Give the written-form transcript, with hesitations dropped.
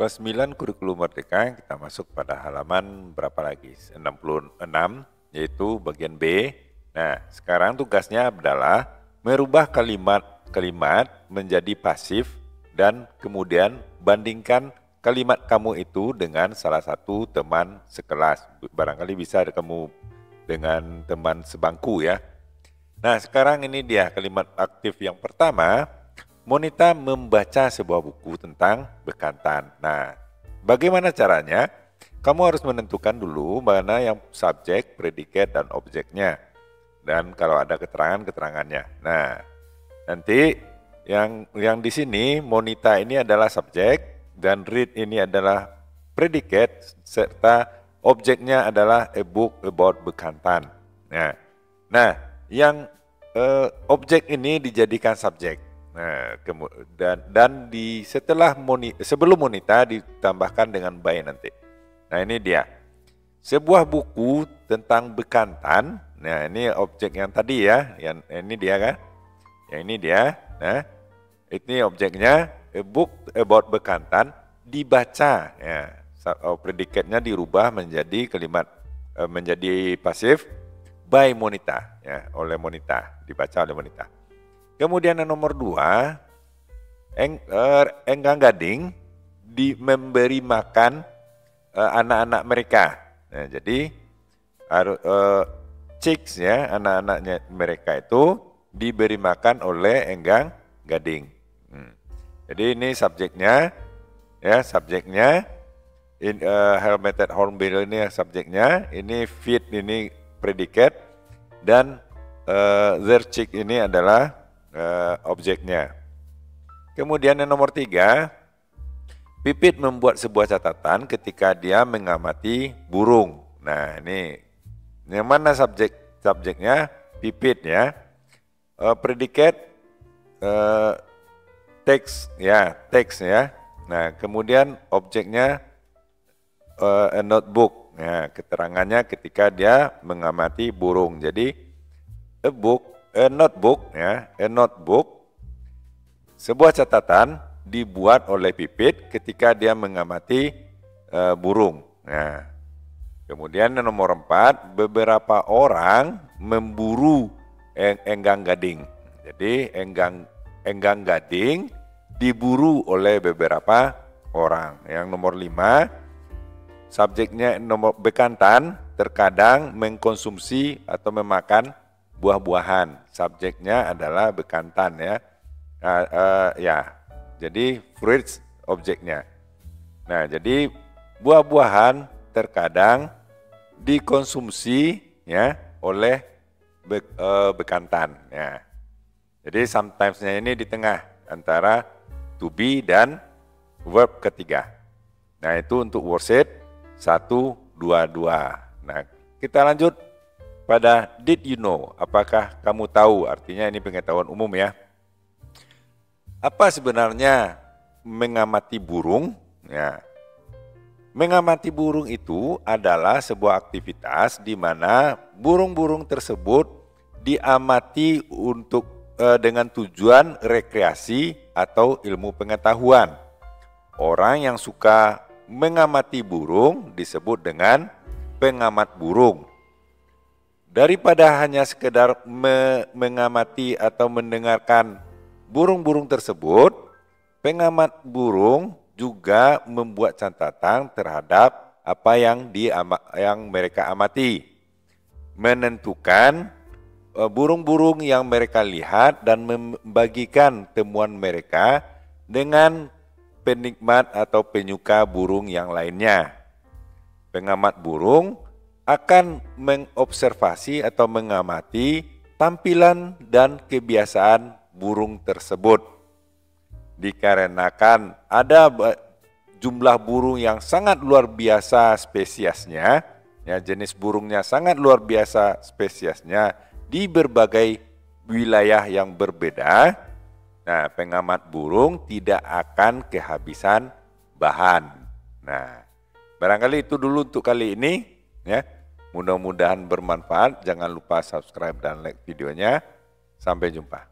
Kelas 9 Kurikulum Merdeka, kita masuk pada halaman berapa lagi? 66, yaitu bagian B. Nah, sekarang tugasnya adalah merubah kalimat-kalimat menjadi pasif dan kemudian bandingkan kalimat kamu itu dengan salah satu teman sekelas. Barangkali bisa kamu dengan teman sebangku ya. Nah, sekarang ini dia kalimat aktif yang pertama. Monita membaca sebuah buku tentang bekantan. Nah, bagaimana caranya? Kamu harus menentukan dulu mana yang subjek, predikat, dan objeknya. Dan kalau ada keterangan-keterangannya. Nah, nanti yang di sini Monita ini adalah subjek. Dan read ini adalah predikat serta objeknya adalah a book about bekantan. Nah yang objek ini dijadikan subjek. Nah, sebelum Monita ditambahkan dengan by nanti. Nah, ini dia sebuah buku tentang bekantan. Nah, ini objek yang tadi ya. Yang ini dia kan? Yang ini dia. Nah, ini objeknya. A book about bekantan dibaca, ya. Predikatnya dirubah menjadi kalimat menjadi pasif by Monita, ya, oleh Monita, dibaca oleh Monita. Kemudian yang nomor 2, Enggang Gading memberi makan anak-anak mereka. Nah, jadi chicks ya, anak-anaknya mereka itu diberi makan oleh Enggang Gading. Jadi ini subjeknya, ya subjeknya, Helmeted Hornbill ini yang subjeknya, ini feed ini predikat, dan their chick ini adalah objeknya. Kemudian yang nomor 3, Pipit membuat sebuah catatan ketika dia mengamati burung. Nah ini, yang mana subjeknya? Pipit ya, predikat. Teks ya. Nah, kemudian objeknya a notebook. Nah, keterangannya ketika dia mengamati burung. Jadi a notebook, sebuah catatan dibuat oleh Pipit ketika dia mengamati burung. Nah, kemudian nomor 4, beberapa orang memburu Enggang Gading. Jadi Enggang Gading diburu oleh beberapa orang. Yang nomor 5, subjeknya nomor bekantan terkadang mengkonsumsi atau memakan buah-buahan. Subjeknya adalah bekantan ya. Jadi fruits objeknya. Nah, jadi buah-buahan terkadang dikonsumsi ya oleh bekantan ya. Jadi sometimes-nya ini di tengah antara to be dan verb ketiga. Nah, itu untuk worksheet 1, 2, 2. Nah, kita lanjut pada did you know? Apakah kamu tahu? Artinya ini pengetahuan umum ya. Apa sebenarnya mengamati burung? Ya. Mengamati burung itu adalah sebuah aktivitas di mana burung-burung tersebut diamati untuk dengan tujuan rekreasi atau ilmu pengetahuan. Orang yang suka mengamati burung disebut dengan pengamat burung. Daripada hanya sekedar mengamati atau mendengarkan burung-burung tersebut, pengamat burung juga membuat catatan terhadap apa yang mereka amati, menentukan burung-burung yang mereka lihat dan membagikan temuan mereka dengan penikmat atau penyuka burung yang lainnya. Pengamat burung akan mengobservasi atau mengamati tampilan dan kebiasaan burung tersebut. Dikarenakan ada jumlah burung yang sangat luar biasa spesiesnya, ya, jenis burungnya sangat luar biasa spesiesnya, di berbagai wilayah yang berbeda, nah pengamat burung tidak akan kehabisan bahan. Nah, barangkali itu dulu untuk kali ini, ya. Mudah-mudahan bermanfaat. Jangan lupa subscribe dan like videonya. Sampai jumpa.